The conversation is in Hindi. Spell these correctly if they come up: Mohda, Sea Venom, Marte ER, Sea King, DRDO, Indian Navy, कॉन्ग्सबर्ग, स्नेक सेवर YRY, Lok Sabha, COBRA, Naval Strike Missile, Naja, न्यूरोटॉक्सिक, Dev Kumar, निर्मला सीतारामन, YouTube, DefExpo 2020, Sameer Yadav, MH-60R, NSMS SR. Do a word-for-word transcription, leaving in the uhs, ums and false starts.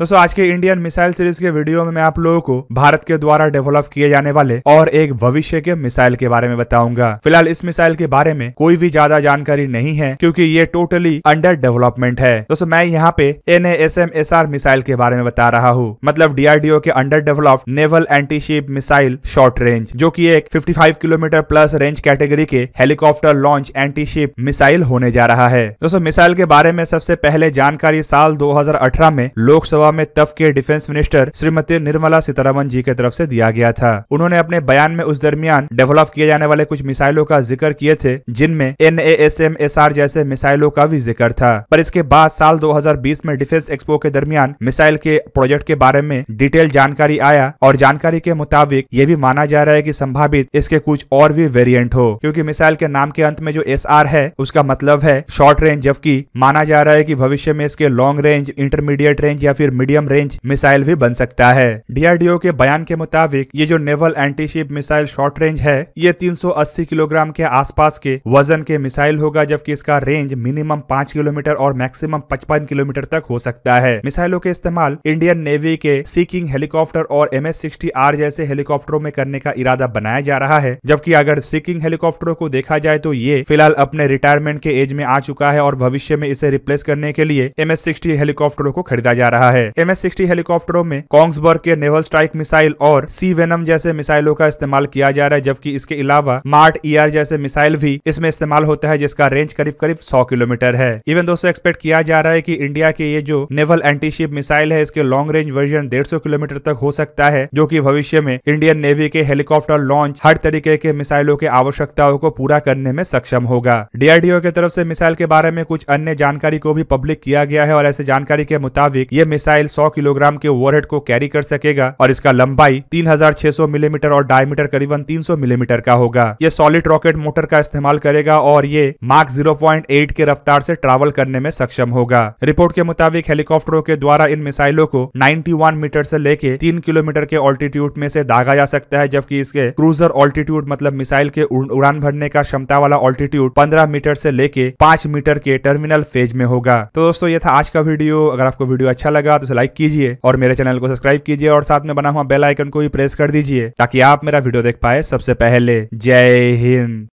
दोस्तों आज के इंडियन मिसाइल सीरीज के वीडियो में मैं आप लोगों को भारत के द्वारा डेवलप किए जाने वाले और एक भविष्य के मिसाइल के बारे में बताऊंगा। फिलहाल इस मिसाइल के बारे में कोई भी ज्यादा जानकारी नहीं है क्योंकि ये टोटली अंडर डेवलपमेंट है। दोस्तों मैं यहाँ पे N S M S R missile के बारे में बता रहा हूँ, मतलब डी आर डी ओ के under developed naval anti ship missile short range, जो की एक fifty five kilometre plus range category के helicopter launch anti ship missile होने जा रहा है। दोस्तों मिसाइल के बारे में सबसे पहले जानकारी साल दो हजार अठारह में लोक सभा में तब के डिफेंस मिनिस्टर श्रीमती निर्मला सीतारामन जी की तरफ से दिया गया था। उन्होंने अपने बयान में उस दरमियान डेवलप किए जाने वाले कुछ मिसाइलों का जिक्र किए थे, जिनमें N A S M S R जैसे मिसाइलों का भी जिक्र था। पर इसके बाद साल दो हजार बीस में डिफेंस एक्सपो के दरमियान मिसाइल के प्रोजेक्ट के बारे में डिटेल जानकारी आया और जानकारी के मुताबिक ये भी माना जा रहा है कि संभावित इसके कुछ और भी वेरिएंट हो, क्योंकि मिसाइल के नाम के अंत में जो एस आर है उसका मतलब है शॉर्ट रेंज, जबकि माना जा रहा है कि भविष्य में इसके लॉन्ग रेंज, इंटरमीडिएट रेंज या फिर मीडियम रेंज मिसाइल भी बन सकता है। डी आर डी ओ के बयान के मुताबिक ये जो naval anti ship missile short range है ये तीन सौ अस्सी किलोग्राम के आसपास के वजन के मिसाइल होगा, जबकि इसका रेंज मिनिमम पाँच किलोमीटर और मैक्सिमम पचपन किलोमीटर तक हो सकता है। मिसाइलों के इस्तेमाल इंडियन नेवी के सी किंग हेलीकॉप्टर और एम एस सिक्सटी आर जैसे हेलीकॉप्टरों में करने का इरादा बनाया जा रहा है, जबकि अगर सी किंग हेलीकॉप्टरों को देखा जाए तो ये फिलहाल अपने रिटायरमेंट के एज में आ चुका है और भविष्य में इसे रिप्लेस करने के लिए एम एस सिक्सटी हेलीकॉप्टरों को खरीदा जा रहा है। एम एस सिक्सटी हेलीकॉप्टरों में कॉन्ग्सबर्ग के नेवल स्ट्राइक मिसाइल और सी वेनम जैसे मिसाइलों का इस्तेमाल किया जा रहा है, जबकि इसके अलावा मार्ट ई आर जैसे मिसाइल भी इसमें इस्तेमाल होता है, जिसका रेंज करीब करीब सौ किलोमीटर है। इवन दोस्तों एक्सपेक्ट किया जा रहा है कि इंडिया के ये जो नेवल एंटी शिप मिसाइल है इसके लॉन्ग रेंज वर्जन डेढ़ सौ किलोमीटर तक हो सकता है, जो की भविष्य में इंडियन नेवी के हेलीकॉप्टर लॉन्च हर तरीके के मिसाइलों के आवश्यकताओं को पूरा करने में सक्षम होगा। डी आर डी ओ की तरफ से मिसाइल के बारे में कुछ अन्य जानकारी को भी पब्लिक किया गया है और ऐसे जानकारी के मुताबिक ये मिसाइल सौ किलोग्राम के ओवरहेड को कैरी कर सकेगा और इसका लंबाई तीन हजार छह सौ मिलीमीटर और डायमीटर करीबन तीन सौ मिलीमीटर का होगा। ये सॉलिड रॉकेट मोटर का इस्तेमाल करेगा और ये मार्क ज़ीरो पॉइंट आठ के रफ्तार से ट्रैवल करने में सक्षम होगा। रिपोर्ट के मुताबिक हेलीकॉप्टरों के द्वारा इन मिसाइलों को इक्यानवे मीटर से लेके तीन किलोमीटर के ऑल्टीट्यूड में से दागा जा सकता है, जबकि इसके क्रूजर ऑल्टीट्यूड मतलब मिसाइल के उड़ान भरने का क्षमता वाला ऑल्टीट्यूड पंद्रह मीटर से लेके पाँच मीटर के टर्मिनल फेज में होगा। तो दोस्तों ये था आज का वीडियो। अगर आपको वीडियो अच्छा लगा तो लाइक कीजिए और मेरे चैनल को सब्सक्राइब कीजिए और साथ में बना हुआ बेल आइकन को भी प्रेस कर दीजिए ताकि आप मेरा वीडियो देख पाए सबसे पहले। जय हिंद।